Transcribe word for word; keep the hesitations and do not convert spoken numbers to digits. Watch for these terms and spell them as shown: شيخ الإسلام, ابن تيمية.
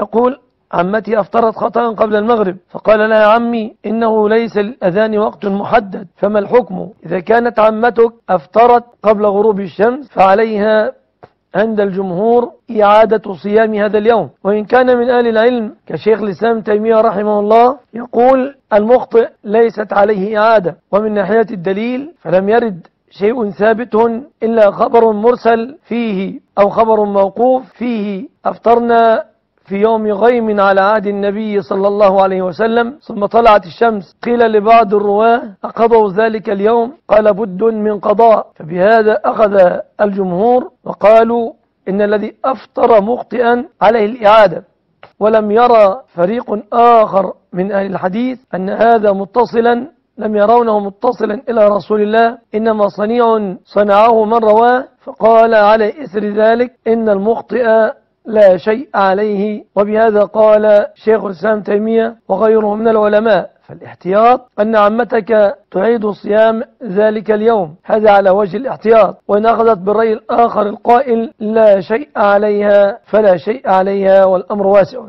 يقول: عمتي أفطرت خطأ قبل المغرب، فقال لها: عمي إنه ليس للأذان وقت محدد، فما الحكم؟ إذا كانت عمتك أفطرت قبل غروب الشمس فعليها عند الجمهور إعادة صيام هذا اليوم. وإن كان من أهل العلم كشيخ الإسلام ابن تيمية رحمه الله يقول: المخطئ ليست عليه إعادة. ومن ناحية الدليل فلم يرد شيء ثابت إلا خبر مرسل فيه أو خبر موقوف فيه: أفطرنا في يوم غيم على عهد النبي صلى الله عليه وسلم ثم طلعت الشمس، قيل لبعض الرواه: أقضوا ذلك اليوم؟ قال: بد من قضاء. فبهذا أخذ الجمهور وقالوا إن الذي أفطر مخطئا عليه الإعادة. ولم يرى فريق آخر من أهل الحديث أن هذا متصلا، لم يرونه متصلا إلى رسول الله، إنما صنيع صنعه من رواه، فقال على إثر ذلك: إن المخطئ لا شيء عليه. وبهذا قال شيخ الإسلام ابن تيمية وغيره من العلماء: فالاحتياط أن عمتك تعيد صيام ذلك اليوم، هذا على وجه الاحتياط. وإن أخذت بالرأي الآخر القائل لا شيء عليها فلا شيء عليها، والأمر واسع.